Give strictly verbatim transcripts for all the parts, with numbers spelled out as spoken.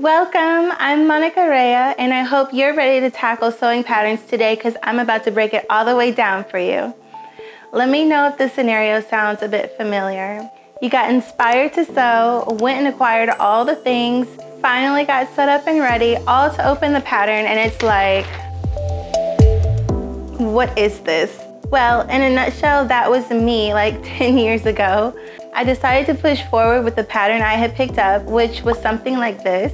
Welcome, I'm Monica Rhea, and I hope you're ready to tackle sewing patterns today because I'm about to break it all the way down for you. Let me know if this scenario sounds a bit familiar. You got inspired to sew, went and acquired all the things, finally got set up and ready, all to open the pattern, and it's like, what is this? Well, in a nutshell, that was me like ten years ago. I decided to push forward with the pattern I had picked up, which was something like this.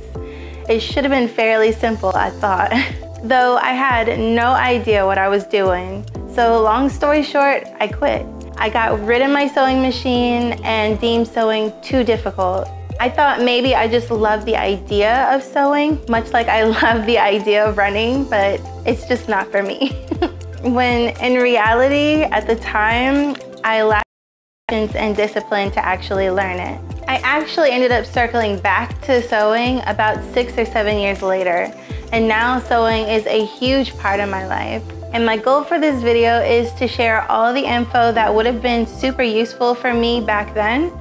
It should have been fairly simple, I thought, though I had no idea what I was doing. So long story short, I quit. I got rid of my sewing machine and deemed sewing too difficult. I thought maybe I just loved the idea of sewing, much like I love the idea of running, but it's just not for me. When in reality, at the time, I lacked patience and discipline to actually learn it. I actually ended up circling back to sewing about six or seven years later, and now sewing is a huge part of my life. And my goal for this video is to share all the info that would have been super useful for me back then,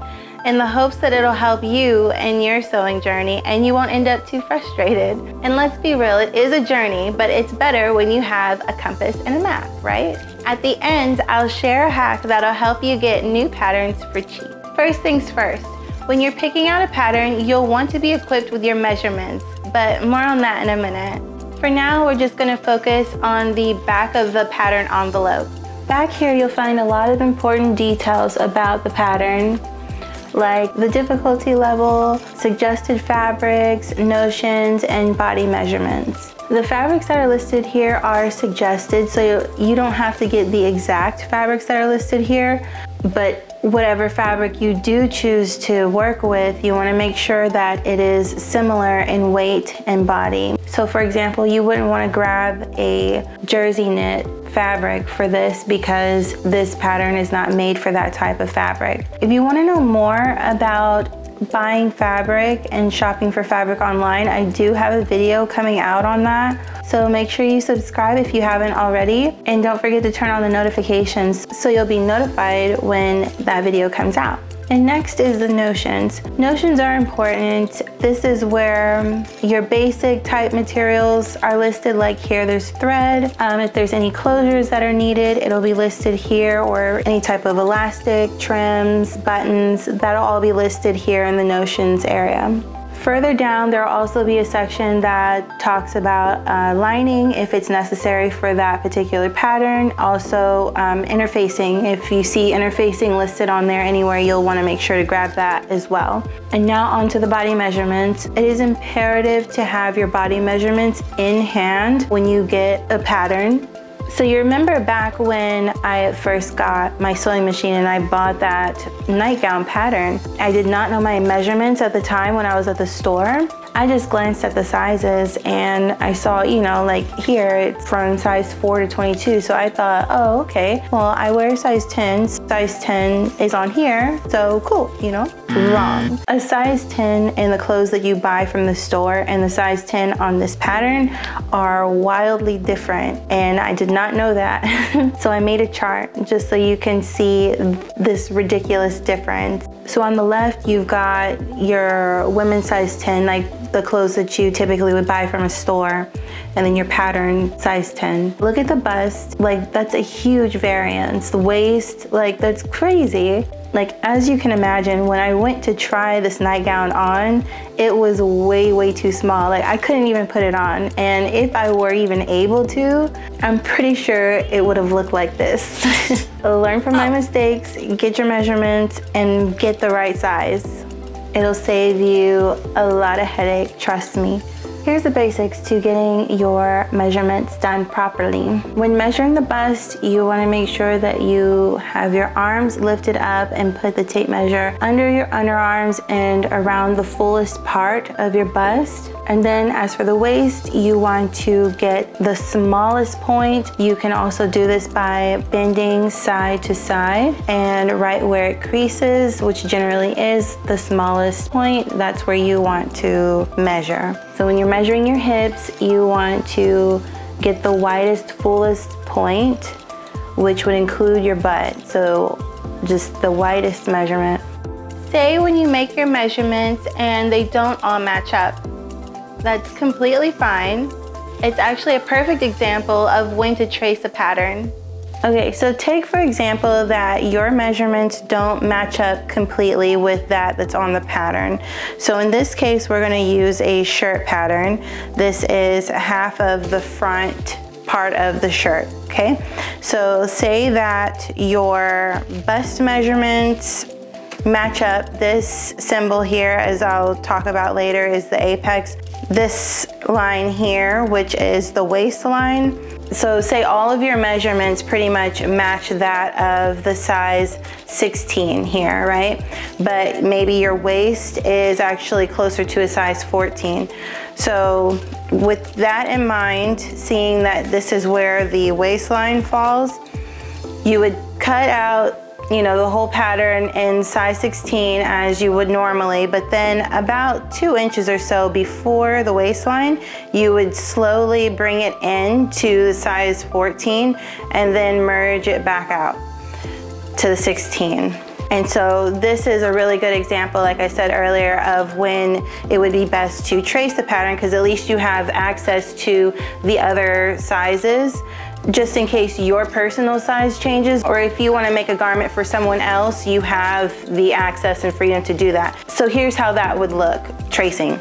in the hopes that it'll help you in your sewing journey and you won't end up too frustrated. And let's be real, it is a journey, but it's better when you have a compass and a map, right? At the end, I'll share a hack that'll help you get new patterns for cheap. First things first, when you're picking out a pattern, you'll want to be equipped with your measurements, but more on that in a minute. For now, we're just gonna focus on the back of the pattern envelope. Back here, you'll find a lot of important details about the pattern, like the difficulty level, suggested fabrics, notions, and body measurements. The fabrics that are listed here are suggested, so you don't have to get the exact fabrics that are listed here, but whatever fabric you do choose to work with, you want to make sure that it is similar in weight and body. So for example, you wouldn't want to grab a jersey knit fabric for this because this pattern is not made for that type of fabric. If you want to know more about buying fabric and shopping for fabric online, I do have a video coming out on that. So make sure you subscribe if you haven't already, and don't forget to turn on the notifications so you'll be notified when that video comes out. And next is the notions. Notions are important. This is where your basic type materials are listed, like here there's thread. Um, if there's any closures that are needed, it'll be listed here, or any type of elastic, trims, buttons, that'll all be listed here in the notions area. Further down, there'll also be a section that talks about uh, lining if it's necessary for that particular pattern. Also um, interfacing, if you see interfacing listed on there anywhere, you'll want to make sure to grab that as well. And now onto the body measurements. It is imperative to have your body measurements in hand when you get a pattern. So you remember back when I first got my sewing machine and I bought that nightgown pattern. I did not know my measurements at the time when I was at the store. I just glanced at the sizes and I saw, you know, like here it's from size four to twenty-two. So I thought, oh, okay, well, I wear size ten. Size ten is on here, so cool, you know? Wrong. A size ten in the clothes that you buy from the store and the size ten on this pattern are wildly different, and I did not know that. So I made a chart just so you can see this ridiculous difference. So on the left, you've got your women's size ten, like the clothes that you typically would buy from a store, and then your pattern size ten. Look at the bust, like that's a huge variance. The waist, like that's crazy. Like as you can imagine, when I went to try this nightgown on, it was way, way too small. Like I couldn't even put it on. And if I were even able to, I'm pretty sure it would have looked like this. Learn from my mistakes, get your measurements, and get the right size. It'll save you a lot of headache, trust me. Here's the basics to getting your measurements done properly. When measuring the bust, you want to make sure that you have your arms lifted up and put the tape measure under your underarms and around the fullest part of your bust. And then as for the waist, you want to get the smallest point. You can also do this by bending side to side, and right where it creases, which generally is the smallest point, that's where you want to measure. So when you're measuring your hips, you want to get the widest, fullest point, which would include your butt. So just the widest measurement. Say when you make your measurements and they don't all match up. That's completely fine. It's actually a perfect example of when to trace a pattern. Okay, so take for example that your measurements don't match up completely with that that's on the pattern. So in this case, we're gonna use a shirt pattern. This is half of the front part of the shirt, okay? So say that your bust measurements match up. This symbol here, as I'll talk about later, is the apex. This line here, which is the waistline. So say all of your measurements pretty much match that of the size sixteen here, right? But maybe your waist is actually closer to a size fourteen. So with that in mind, seeing that this is where the waistline falls, you would cut out, you know, the whole pattern in size sixteen as you would normally, but then about two inches or so before the waistline, you would slowly bring it in to the size fourteen and then merge it back out to the sixteen. And so this is a really good example, like I said earlier, of when it would be best to trace the pattern, because at least you have access to the other sizes, just in case your personal size changes, or if you want to make a garment for someone else, you have the access and freedom to do that. So here's how that would look, tracing.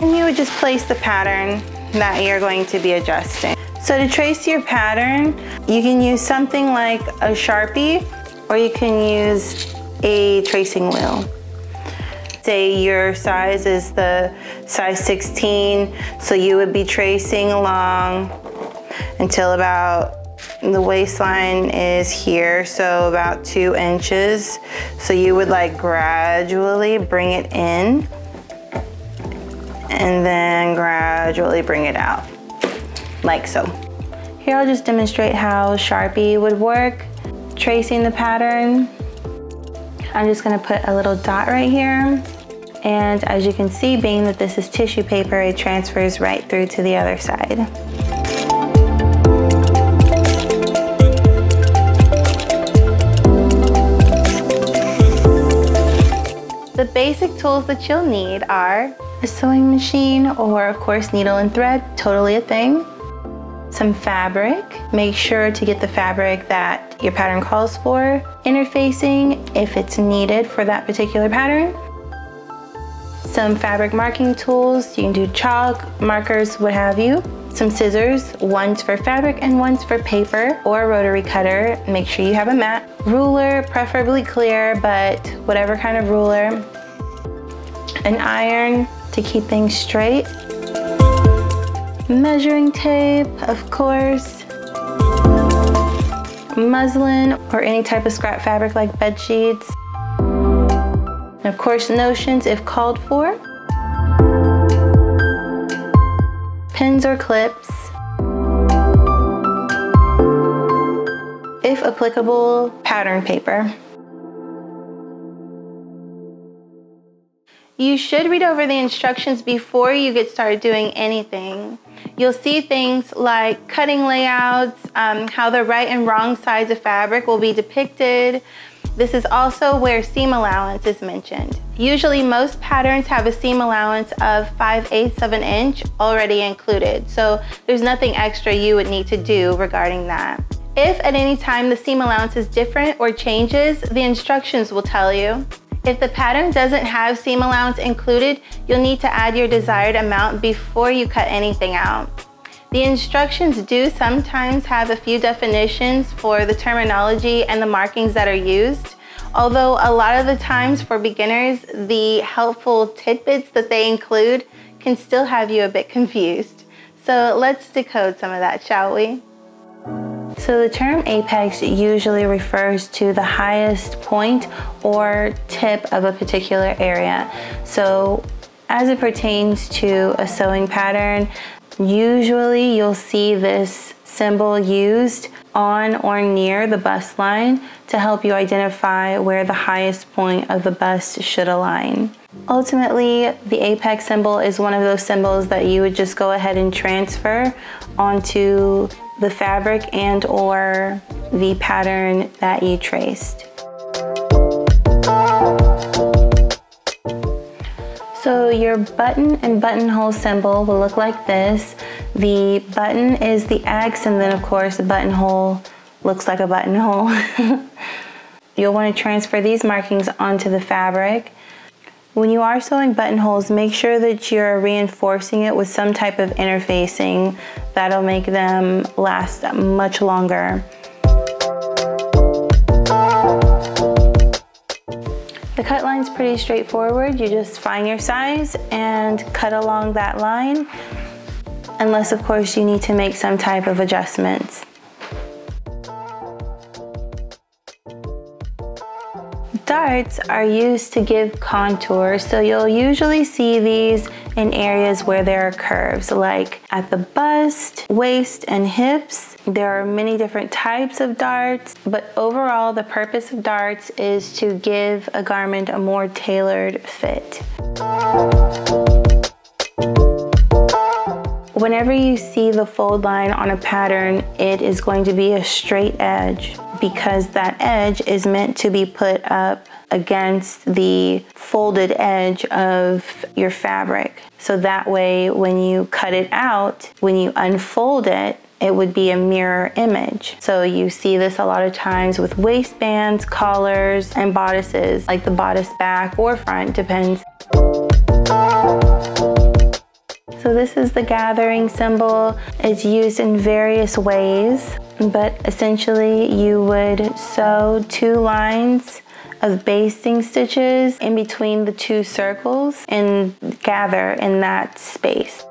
And you would just place the pattern that you're going to be adjusting. So to trace your pattern, you can use something like a Sharpie, or you can use a tracing wheel. Say your size is the size sixteen, so you would be tracing along until about the waistline is here, so about two inches. So you would like gradually bring it in and then gradually bring it out, like so. Here I'll just demonstrate how Sharpie would work, tracing the pattern. I'm just gonna put a little dot right here. And as you can see, being that this is tissue paper, it transfers right through to the other side. The basic tools that you'll need are a sewing machine, or of course needle and thread, totally a thing. Some fabric, make sure to get the fabric that your pattern calls for. Interfacing, if it's needed for that particular pattern. Some fabric marking tools, you can do chalk, markers, what have you. Some scissors, one's for fabric and one's for paper, or a rotary cutter. Make sure you have a mat. Ruler, preferably clear, but whatever kind of ruler. An iron to keep things straight. Measuring tape, of course. Muslin or any type of scrap fabric like bed sheets. And of course, notions if called for. Pins or clips. If applicable, pattern paper. You should read over the instructions before you get started doing anything. You'll see things like cutting layouts, um, how the right and wrong sides of fabric will be depicted. This is also where seam allowance is mentioned. Usually most patterns have a seam allowance of five eighths of an inch already included, so there's nothing extra you would need to do regarding that. If at any time the seam allowance is different or changes, the instructions will tell you. If the pattern doesn't have seam allowance included, you'll need to add your desired amount before you cut anything out. The instructions do sometimes have a few definitions for the terminology and the markings that are used, although a lot of the times for beginners, the helpful tidbits that they include can still have you a bit confused. So let's decode some of that, shall we? So the term apex usually refers to the highest point or tip of a particular area. So as it pertains to a sewing pattern, usually you'll see this symbol used on or near the bust line to help you identify where the highest point of the bust should align. Ultimately, the apex symbol is one of those symbols that you would just go ahead and transfer onto the fabric and or the pattern that you traced. So your button and buttonhole symbol will look like this. The button is the X, and then of course the buttonhole looks like a buttonhole. You'll want to transfer these markings onto the fabric. When you are sewing buttonholes, make sure that you're reinforcing it with some type of interfacing. That'll make them last much longer. The cut line's pretty straightforward. You just find your size and cut along that line, unless of course you need to make some type of adjustments. Darts are used to give contour, so you'll usually see these in areas where there are curves, like at the bust, waist, and hips. There are many different types of darts, but overall the purpose of darts is to give a garment a more tailored fit. Whenever you see the fold line on a pattern, it is going to be a straight edge, because that edge is meant to be put up against the folded edge of your fabric. So that way, when you cut it out, when you unfold it, it would be a mirror image. So you see this a lot of times with waistbands, collars, and bodices, like the bodice back or front, depends. So this is the gathering symbol. It's used in various ways, but essentially you would sew two lines of basting stitches in between the two circles and gather in that space.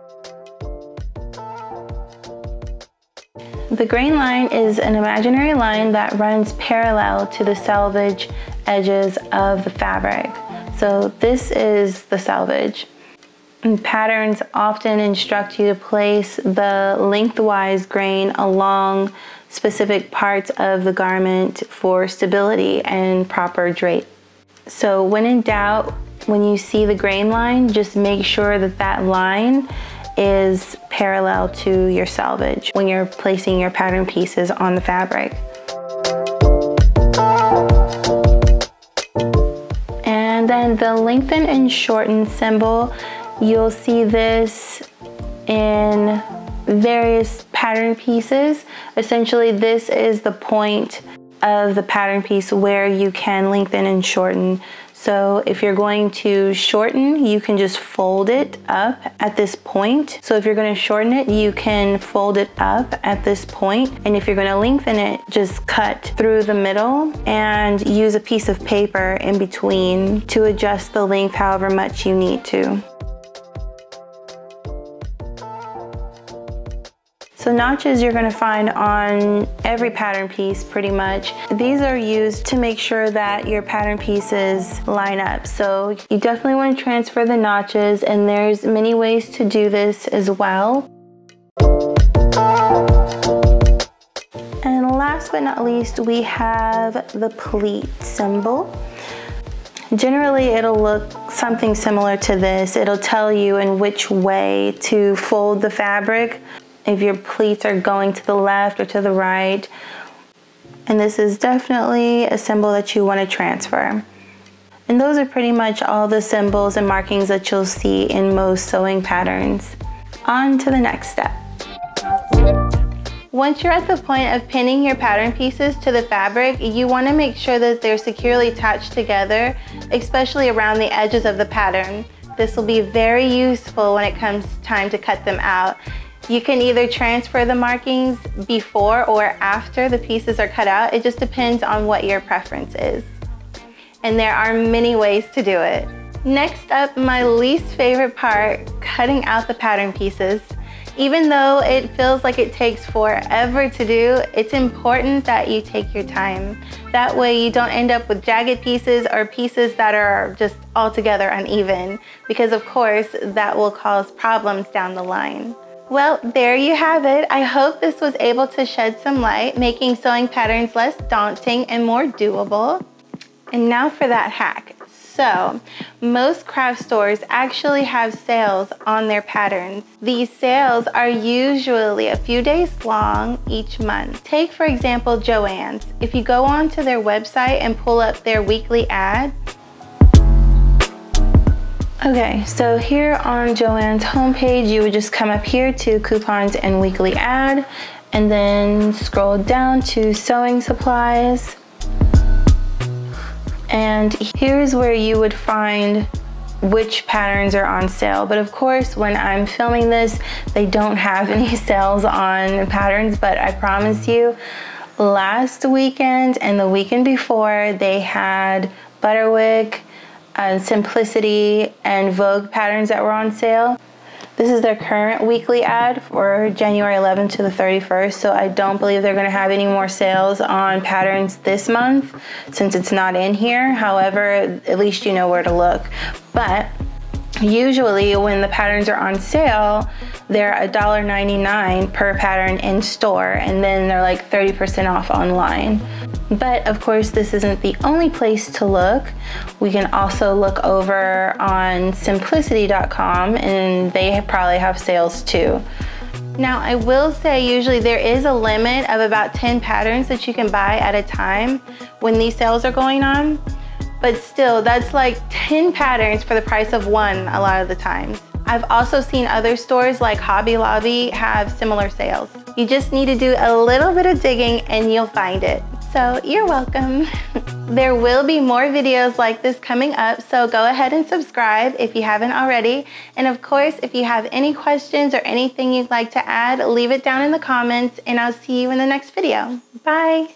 The grain line is an imaginary line that runs parallel to the selvage edges of the fabric. So this is the selvage. And patterns often instruct you to place the lengthwise grain along specific parts of the garment for stability and proper drape. So when in doubt, when you see the grain line, just make sure that that line is parallel to your selvage when you're placing your pattern pieces on the fabric. And then the lengthen and shorten symbol. You'll see this in various pattern pieces. Essentially, this is the point of the pattern piece where you can lengthen and shorten. So if you're going to shorten, you can just fold it up at this point. So if you're going to shorten it, you can fold it up at this point. And if you're going to lengthen it, just cut through the middle and use a piece of paper in between to adjust the length however much you need to. So notches you're gonna find on every pattern piece pretty much. These are used to make sure that your pattern pieces line up. So you definitely wanna transfer the notches, and there's many ways to do this as well. And last but not least, we have the pleat symbol. Generally, it'll look something similar to this. It'll tell you in which way to fold the fabric, if your pleats are going to the left or to the right. And this is definitely a symbol that you want to transfer. And those are pretty much all the symbols and markings that you'll see in most sewing patterns. On to the next step. Once you're at the point of pinning your pattern pieces to the fabric, you want to make sure that they're securely attached together, especially around the edges of the pattern. This will be very useful when it comes time to cut them out. You can either transfer the markings before or after the pieces are cut out. It just depends on what your preference is. And there are many ways to do it. Next up, my least favorite part, cutting out the pattern pieces. Even though it feels like it takes forever to do, it's important that you take your time. That way you don't end up with jagged pieces or pieces that are just altogether uneven, because of course that will cause problems down the line. Well, there you have it. I hope this was able to shed some light, making sewing patterns less daunting and more doable. And now for that hack. So, most craft stores actually have sales on their patterns. These sales are usually a few days long each month. Take, for example, Joann's. If you go onto their website and pull up their weekly ad, Okay, so here on Joann's homepage, you would just come up here to coupons and weekly ad, and then scroll down to sewing supplies. And here's where you would find which patterns are on sale. But of course, when I'm filming this, they don't have any sales on patterns, but I promise you, last weekend and the weekend before, they had Butterick, uh, Simplicity, and Vogue patterns that were on sale. This is their current weekly ad for January eleventh to the thirty-first, so I don't believe they're gonna have any more sales on patterns this month since it's not in here. However, at least you know where to look. But usually when the patterns are on sale, they're a dollar ninety-nine per pattern in store, and then they're like thirty percent off online. But of course, this isn't the only place to look. We can also look over on simplicity dot com, and they probably have sales too. Now, I will say usually there is a limit of about ten patterns that you can buy at a time when these sales are going on, but still, that's like ten patterns for the price of one a lot of the times. I've also seen other stores like Hobby Lobby have similar sales. You just need to do a little bit of digging and you'll find it. So you're welcome. There will be more videos like this coming up, so go ahead and subscribe if you haven't already. And of course, if you have any questions or anything you'd like to add, leave it down in the comments, and I'll see you in the next video. Bye.